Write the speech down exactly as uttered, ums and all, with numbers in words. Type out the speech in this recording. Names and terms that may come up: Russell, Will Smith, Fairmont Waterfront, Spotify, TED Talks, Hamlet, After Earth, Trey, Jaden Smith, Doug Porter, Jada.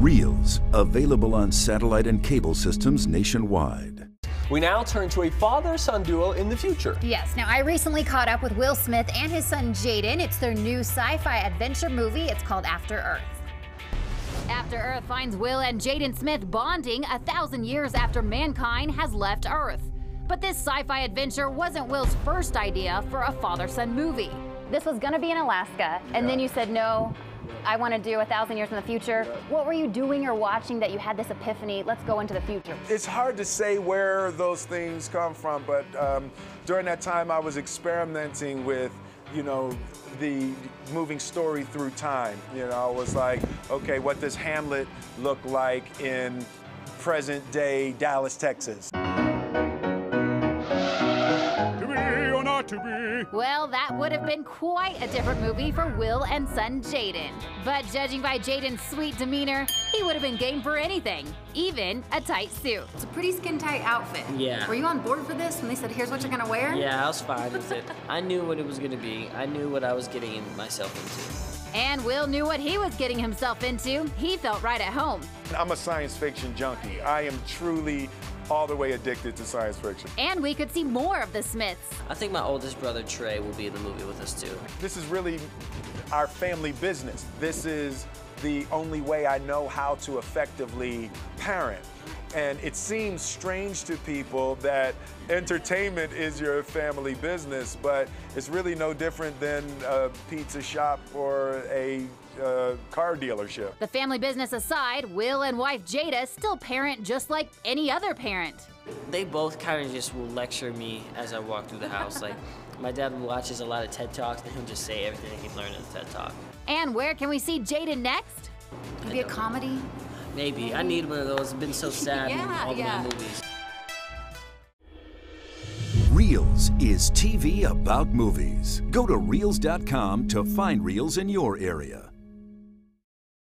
Reels, available on satellite and cable systems nationwide. We now turn to a father-son duo in the future. Yes, now I recently caught up with Will Smith and his son Jaden. It's their new sci-fi adventure movie. It's called After Earth. After Earth finds Will and Jaden Smith bonding a thousand years after mankind has left Earth. But this sci-fi adventure wasn't Will's first idea for a father-son movie. This was gonna be in Alaska, and yeah. then you said, no, I want to do a thousand years in the future. What were you doing or watching that you had this epiphany? Let's go into the future. It's hard to say where those things come from, but um, during that time I was experimenting with, you know, the moving story through time. You know, I was like, okay, what does Hamlet look like in present day Dallas, Texas? To be. Well, that would have been quite a different movie for Will and son Jaden. But judging by Jaden's sweet demeanor, he would have been game for anything, even a tight suit. It's a pretty skin-tight outfit. Yeah. Were you on board for this when they said, here's what you're gonna wear? Yeah, I was fine with it. I knew what it was gonna be. I knew what I was getting myself into. And Will knew what he was getting himself into. He felt right at home. I'm a science fiction junkie. I am truly all the way addicted to science fiction. And we could see more of the Smiths. I think my oldest brother, Trey, will be in the movie with us too. This is really our family business. This is the only way I know how to effectively parent. And it seems strange to people that entertainment is your family business, but it's really no different than a pizza shop or a uh, car dealership. The family business aside, Will and wife Jada still parent just like any other parent. They both kind of just will lecture me as I walk through the house. Like, my dad watches a lot of TED Talks, and he'll just say everything he learned in the TED Talk. And where can we see Jaden next? Maybe a comedy? Maybe. Maybe. I need one of those. It's been so sad yeah, in all yeah. of my movies. Reels is T V about movies. Go to reels dot com to find Reels in your area.